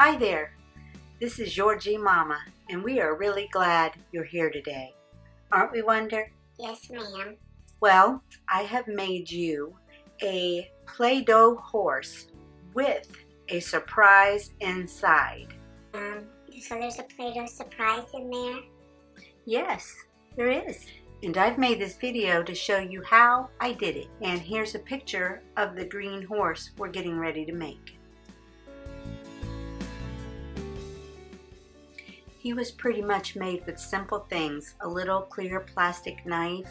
Hi there, this is Georgie Mama, and we are really glad you're here today. Aren't we, Wonder? Yes, ma'am. Well, I have made you a Play-Doh horse with a surprise inside. So there's a Play-Doh surprise in there? Yes, there is. And I've made this video to show you how I did it. And here's a picture of the green horse we're getting ready to make. He was pretty much made with simple things. A little clear plastic knife,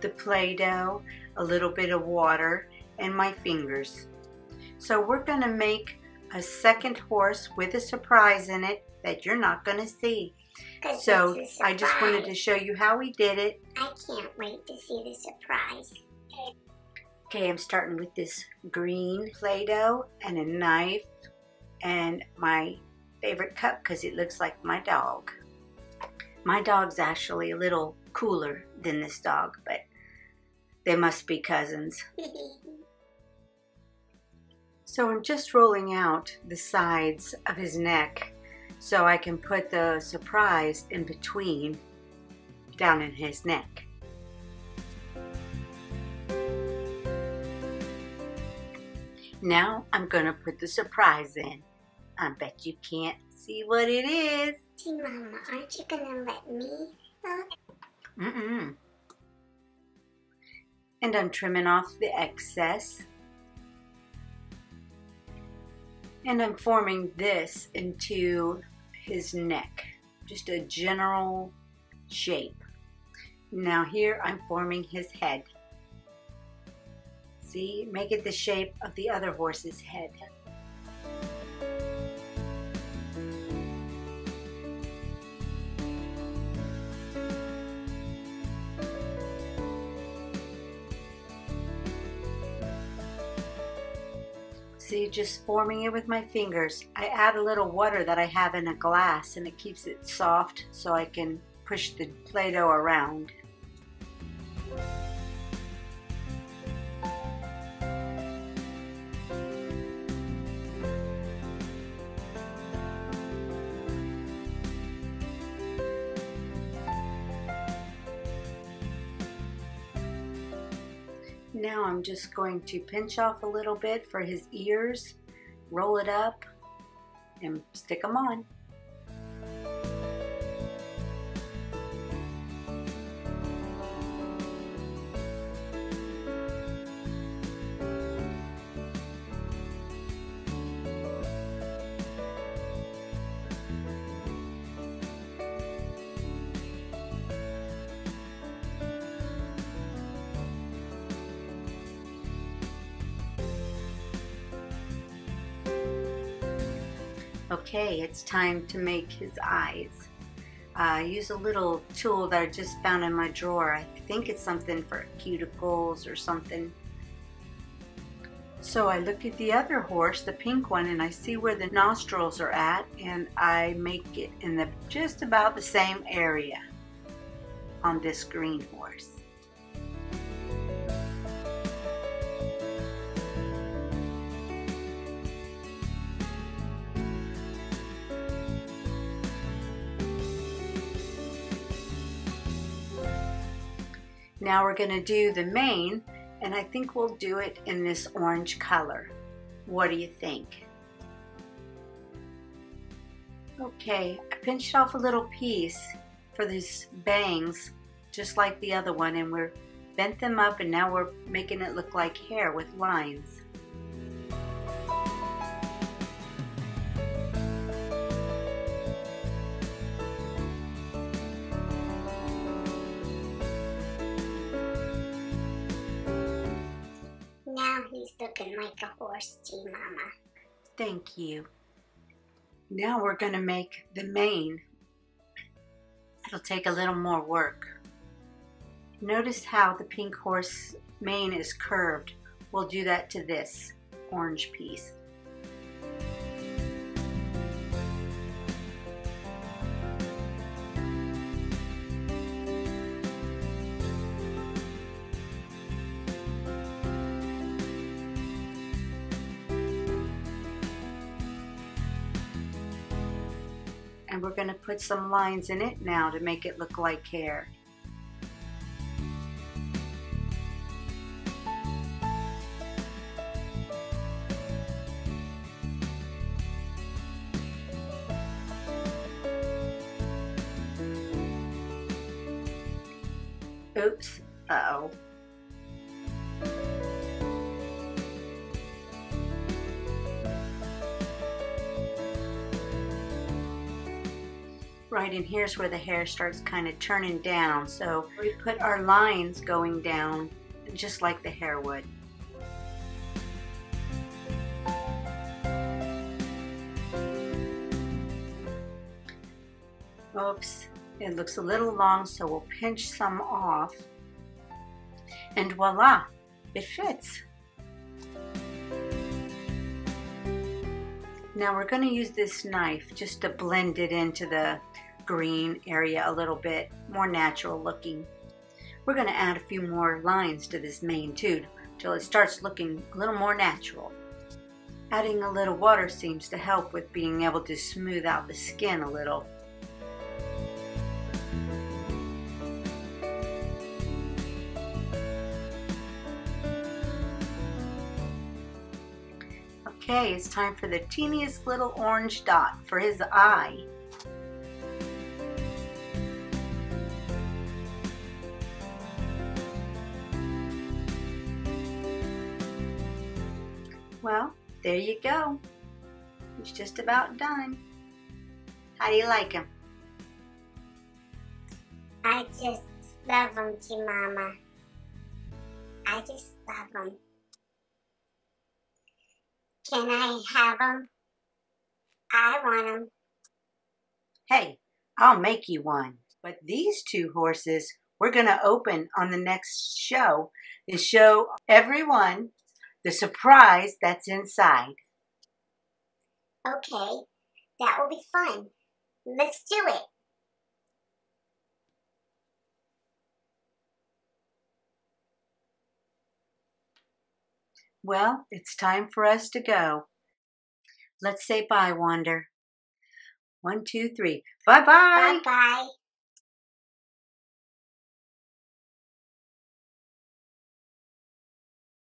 the Play-Doh, a little bit of water, and my fingers. So we're going to make a second horse with a surprise in it that you're not going to see. So I just wanted to show you how we did it. I can't wait to see the surprise. Okay, I'm starting with this green Play-Doh and a knife and my favorite cup because it looks like my dog. My dog's actually a little cooler than this dog, but they must be cousins. So I'm just rolling out the sides of his neck so I can put the surprise in between down in his neck. Now I'm gonna put the surprise in. I bet you can't see what it is. Gee, Mama, aren't you gonna let me look? Mm-mm. And I'm trimming off the excess. And I'm forming this into his neck. Just a general shape. Now here I'm forming his head. See, make it the shape of the other horse's head. See, just forming it with my fingers. I add a little water that I have in a glass and it keeps it soft so I can push the Play-Doh around. Now I'm just going to pinch off a little bit for his ears, roll it up, and stick them on. Okay, it's time to make his eyes. I use a little tool that I just found in my drawer. I think it's something for cuticles or something. So I look at the other horse, the pink one, and I see where the nostrils are at, and I make it in just about the same area on this green horse. Now we're going to do the mane, and I think we'll do it in this orange color. What do you think? Okay, I pinched off a little piece for these bangs, just like the other one, and we've bent them up, and now we're making it look like hair with lines. He's looking like a horse, G Mama. Thank you. Now we're going to make the mane. It'll take a little more work. Notice how the pink horse mane is curved. We'll do that to this orange piece. and we're going to put some lines in it now to make it look like hair. Oops, uh-oh. Right, and here's where the hair starts kind of turning down. So we put our lines going down just like the hair would. Oops. It looks a little long, so we'll pinch some off, and voila, it fits. Now we're going to use this knife just to blend it into the green area a little bit, more natural looking. We're going to add a few more lines to this mane too, till it starts looking a little more natural. Adding a little water seems to help with being able to smooth out the skin a little. Okay, it's time for the teeniest little orange dot for his eye. Well, there you go. He's just about done. How do you like him? I just love him, Georgie Mama. I just love him. Can I have them? I want them. Hey, I'll make you one. But these two horses we're going to open on the next show and show everyone the surprise that's inside. Okay, that will be fun. Let's do it. Well, it's time for us to go. Let's say bye, Wonder. 1, 2, 3. Bye-bye. Bye-bye.